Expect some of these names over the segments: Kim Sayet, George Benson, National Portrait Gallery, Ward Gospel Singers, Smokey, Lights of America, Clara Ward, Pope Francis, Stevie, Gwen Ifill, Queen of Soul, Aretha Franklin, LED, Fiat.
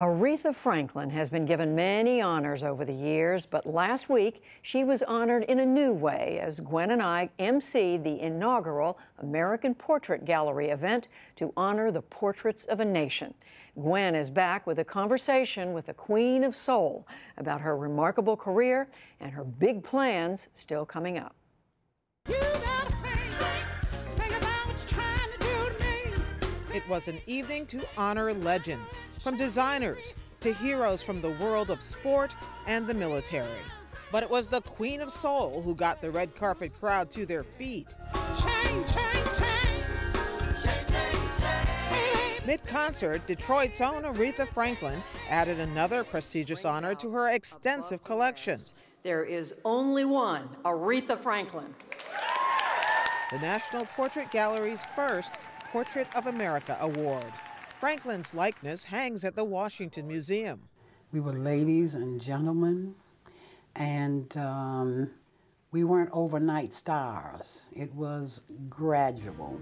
Aretha Franklin has been given many honors over the years, but last week she was honored in a new way as Gwen and I emceed the inaugural American Portrait Gallery event to honor the portraits of a nation. Gwen is back with a conversation with the Queen of Soul about her remarkable career and her big plans still coming up. It was an evening to honor legends, from designers to heroes from the world of sport and the military. But it was the Queen of Soul who got the red carpet crowd to their feet. Mid-concert, Detroit's own Aretha Franklin added another prestigious honor to her extensive collection. There is only one Aretha Franklin. The National Portrait Gallery's first Portrait of America Award. Franklin's likeness hangs at the Washington Museum. We were ladies and gentlemen, and we weren't overnight stars. It was gradual.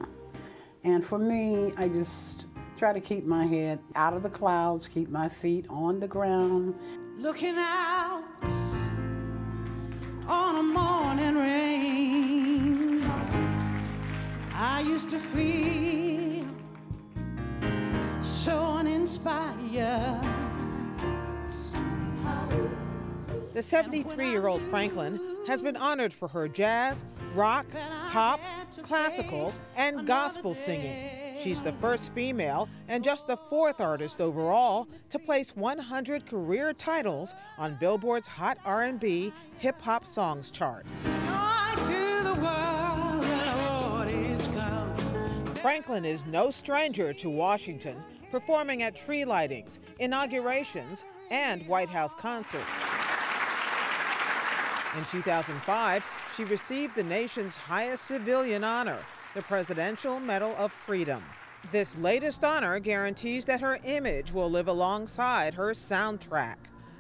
And for me, I just try to keep my head out of the clouds, keep my feet on the ground. Looking out on a morning rain, I used to feel so uninspired. The 73-year-old Franklin has been honored for her jazz, rock, pop, classical, and gospel singing. She's the first female and just the fourth artist overall to place 100 career titles on Billboard's Hot R&B Hip Hop Songs chart. Franklin is no stranger to Washington, performing at tree lightings, inaugurations, and White House concerts. In 2005, she received the nation's highest civilian honor, the Presidential Medal of Freedom. This latest honor guarantees that her image will live alongside her soundtrack.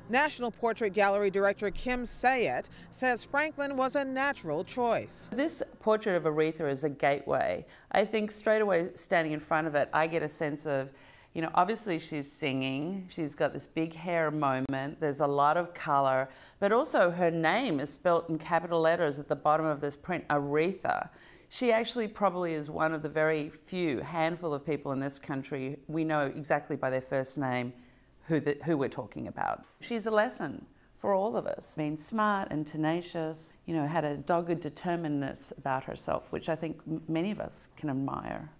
National Portrait Gallery Director Kim Sayet says Franklin was a natural choice. This portrait of Aretha is a gateway. I think straight away, standing in front of it, I get a sense of, you know, obviously she's singing, she's got this big hair moment, there's a lot of color, but also her name is spelt in capital letters at the bottom of this print, Aretha. She actually probably is one of the very few handful of people in this country we know exactly by their first name who we're talking about. She's a lesson for all of us, being smart and tenacious, you know, had a dogged determinedness about herself, which I think many of us can admire.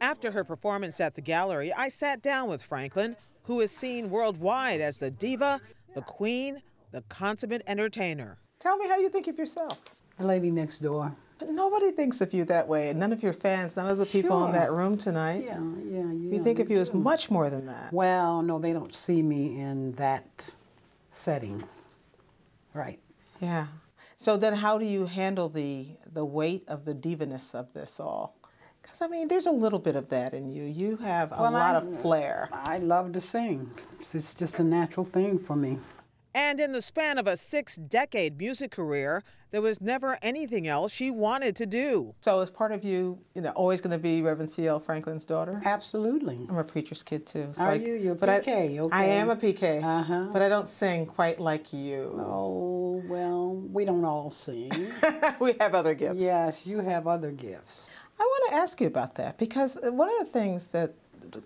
After her performance at the gallery, I sat down with Franklin, who is seen worldwide as the diva, the queen, the consummate entertainer. Tell me how you think of yourself. The lady next door. But nobody thinks of you that way, none of your fans, none of the people in that room tonight. Yeah. You think of you as much more than that. Well, no, they don't see me in that setting. Right. Yeah. So then how do you handle the weight of the divaness of this all? Because, I mean, there's a little bit of that in you. You have a lot of flair. I love to sing. It's just a natural thing for me. And in the span of a six-decade music career, there was never anything else she wanted to do. So is part of you, you know, always going to be Reverend C.L. Franklin's daughter? Absolutely. I'm a preacher's kid, too. So Are you? You're a PK, okay. I am a PK, but I don't sing quite like you. Oh, well, we don't all sing. We have other gifts. Yes, you have other gifts. I want to ask you about that, because one of the things that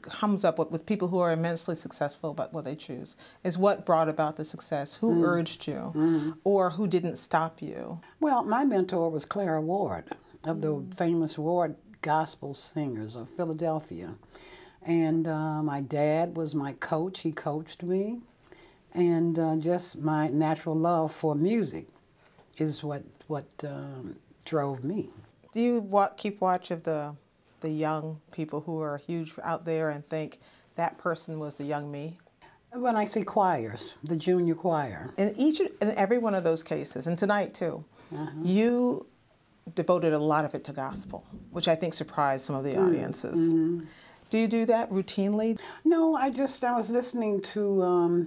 comes up with people who are immensely successful about what they choose is what brought about the success, who urged you, or who didn't stop you. Well, my mentor was Clara Ward of the famous Ward Gospel Singers of Philadelphia. And my dad was my coach. He coached me. And just my natural love for music is what drove me. Do you keep watch of the young people who are huge out there and think that person was the young me? When I see choirs, the junior choir. In each and every one of those cases, and tonight too, you devoted a lot of it to gospel, which I think surprised some of the audiences. Do you do that routinely? No, I was listening to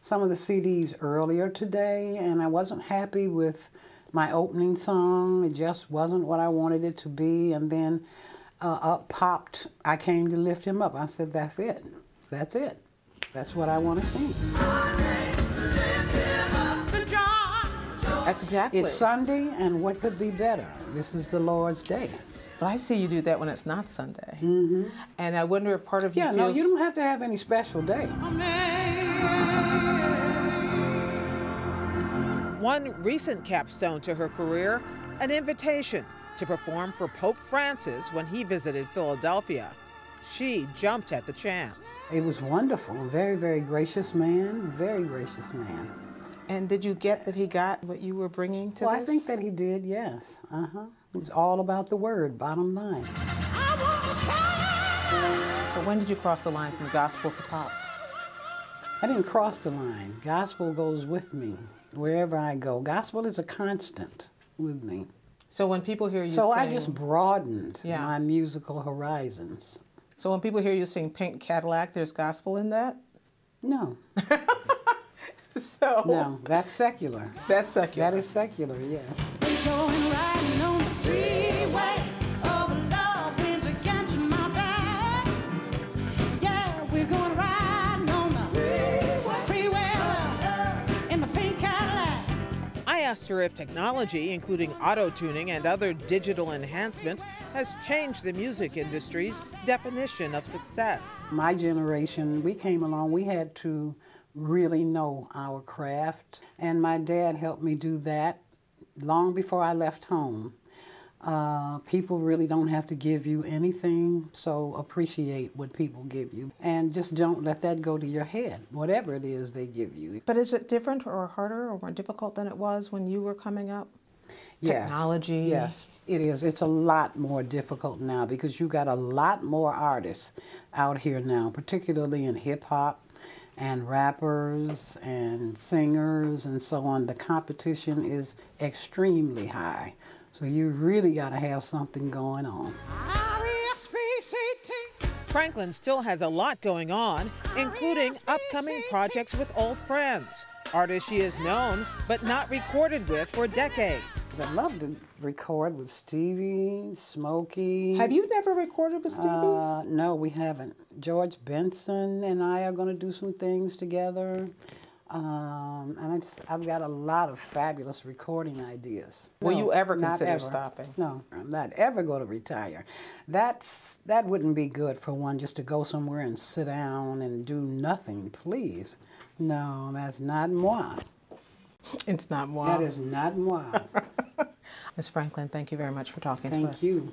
some of the CDs earlier today, and I wasn't happy with my opening song. It just wasn't what I wanted it to be, and then up popped, I came to lift him up. I said, that's it. That's it. That's what I want to sing. That's exactly. It's Sunday, and what could be better? This is the Lord's day. But I see you do that when it's not Sunday. Mm-hmm. And I wonder if part of you feels... Yeah, no, you don't have to have any special day. One recent capstone to her career, an invitation to perform for Pope Francis when he visited Philadelphia. She jumped at the chance. It was wonderful. Very, very gracious man. Very gracious man. And did you get that he got what you were bringing to this? Well, I think that he did, yes. Uh-huh. It was all about the word, bottom line. But when did you cross the line from gospel to pop? I didn't cross the line. Gospel goes with me wherever I go. Gospel is a constant with me. So when people hear you sing... So I just broadened my musical horizons. So when people hear you sing Pink Cadillac, there's gospel in that? No. So... No, that's secular. That's secular. That is secular, yes. We're going riding on the freeway of love, winds against my back. Yeah, we're going riding on the freeway in the pink Cadillac. I asked her if technology, including auto-tuning and other digital enhancements, has changed the music industry's definition of success. My generation, we came along, we had to really know our craft, and my dad helped me do that long before I left home. People really don't have to give you anything, so appreciate what people give you, and just don't let that go to your head, whatever it is they give you. But is it different or harder or more difficult than it was when you were coming up? Yes. Technology? Yes, it is. It's a lot more difficult now because you've got a lot more artists out here now, particularly in hip-hop, and rappers and singers and so on. The competition is extremely high. So you really gotta have something going on. Franklin still has a lot going on, including upcoming projects with old friends, artists she is known but not recorded with for decades. I love to record with Stevie, Smokey. Have you never recorded with Stevie? No, we haven't. George Benson and I are going to do some things together. And I've got a lot of fabulous recording ideas. Will you ever consider stopping? No, I'm not ever going to retire. That wouldn't be good for one, just to go somewhere and sit down and do nothing, please. No, that's not moi. It's not moi. That is not moi. Ms. Franklin, thank you very much for talking to us. Thank you.